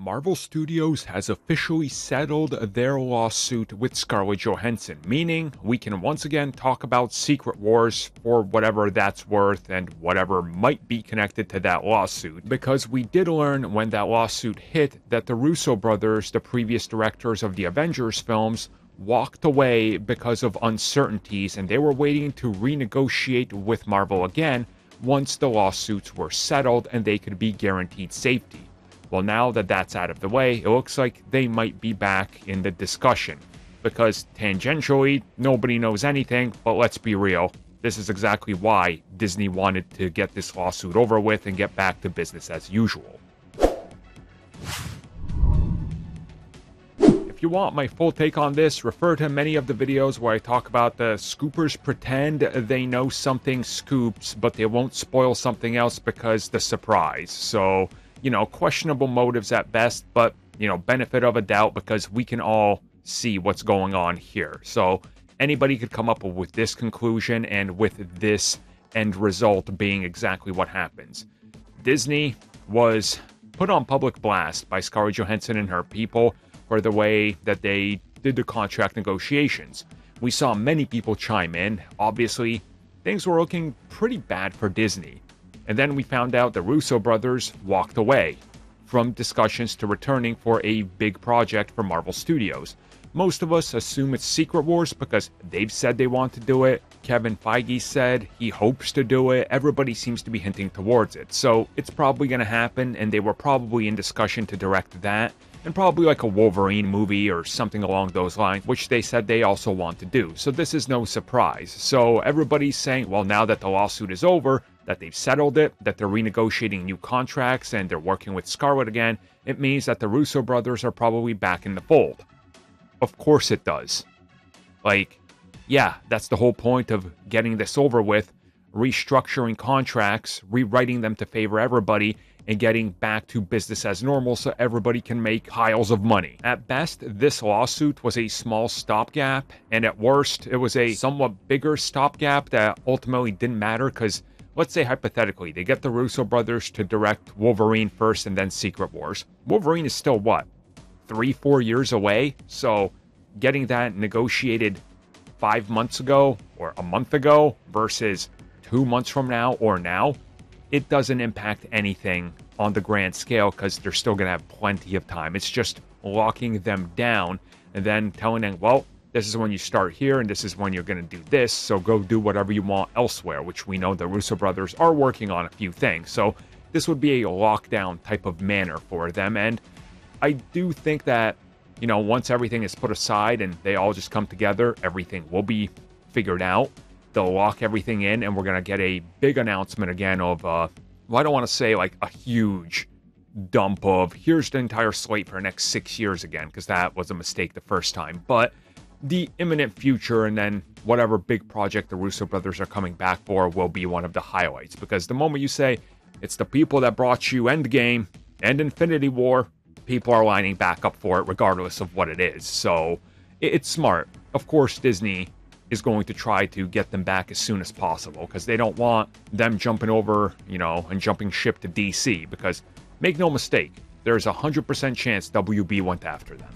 Marvel Studios has officially settled their lawsuit with Scarlett Johansson, meaning we can once again talk about Secret Wars for whatever that's worth and whatever might be connected to that lawsuit, because we did learn when that lawsuit hit that the Russo brothers, the previous directors of the Avengers films, walked away because of uncertainties, and they were waiting to renegotiate with Marvel again once the lawsuits were settled and they could be guaranteed safety. Well, now that that's out of the way, it looks like they might be back in the discussion. Because tangentially, nobody knows anything, but let's be real. This is exactly why Disney wanted to get this lawsuit over with and get back to business as usual. If you want my full take on this, refer to many of the videos where I talk about the scoopers pretend they know something scoops, but they won't spoil something else because the surprise. So, you know, questionable motives at best, but, you know, benefit of a doubt because we can all see what's going on here. So anybody could come up with this conclusion and with this end result being exactly what happens. Disney was put on public blast by Scarlett Johansson and her people for the way that they did the contract negotiations. We saw many people chime in. Obviously, things were looking pretty bad for Disney. And then we found out the Russo brothers walked away from discussions to returning for a big project for Marvel Studios. Most of us assume it's Secret Wars because they've said they want to do it. Kevin Feige said he hopes to do it. Everybody seems to be hinting towards it. So it's probably going to happen, and they were probably in discussion to direct that, and probably like a Wolverine movie or something along those lines, which they said they also want to do. So this is no surprise. So everybody's saying, well, now that the lawsuit is over, that they've settled it, that they're renegotiating new contracts, and they're working with Scarlett again, it means that the Russo brothers are probably back in the fold. Of course it does. Like, yeah, that's the whole point of getting this over with, restructuring contracts, rewriting them to favor everybody, and getting back to business as normal so everybody can make piles of money. At best, this lawsuit was a small stopgap, and at worst, it was a somewhat bigger stopgap that ultimately didn't matter because, let's say hypothetically, they get the Russo brothers to direct Wolverine first and then Secret Wars. Wolverine is still, what, 3-4 years away? So getting that negotiated 5 months ago or a month ago versus 2 months from now or now, it doesn't impact anything on the grand scale because they're still going to have plenty of time. It's just locking them down and then telling them, well, this is when you start here, and this is when you're going to do this, so go do whatever you want elsewhere, which we know the Russo brothers are working on a few things. So this would be a lockdown type of manner for them, and I do think that, you know, once everything is put aside and they all just come together, everything will be figured out. They'll lock everything in, and we're going to get a big announcement again of, well, I don't want to say like a huge dump of, here's the entire slate for the next 6 years again, because that was a mistake the first time, but the imminent future, and then whatever big project the Russo brothers are coming back for will be one of the highlights. Because the moment you say, it's the people that brought you Endgame and Infinity War, people are lining back up for it regardless of what it is. So it's smart. Of course, Disney is going to try to get them back as soon as possible because they don't want them jumping over, you know, and jumping ship to DC because, make no mistake, there's a 100% chance WB went after them.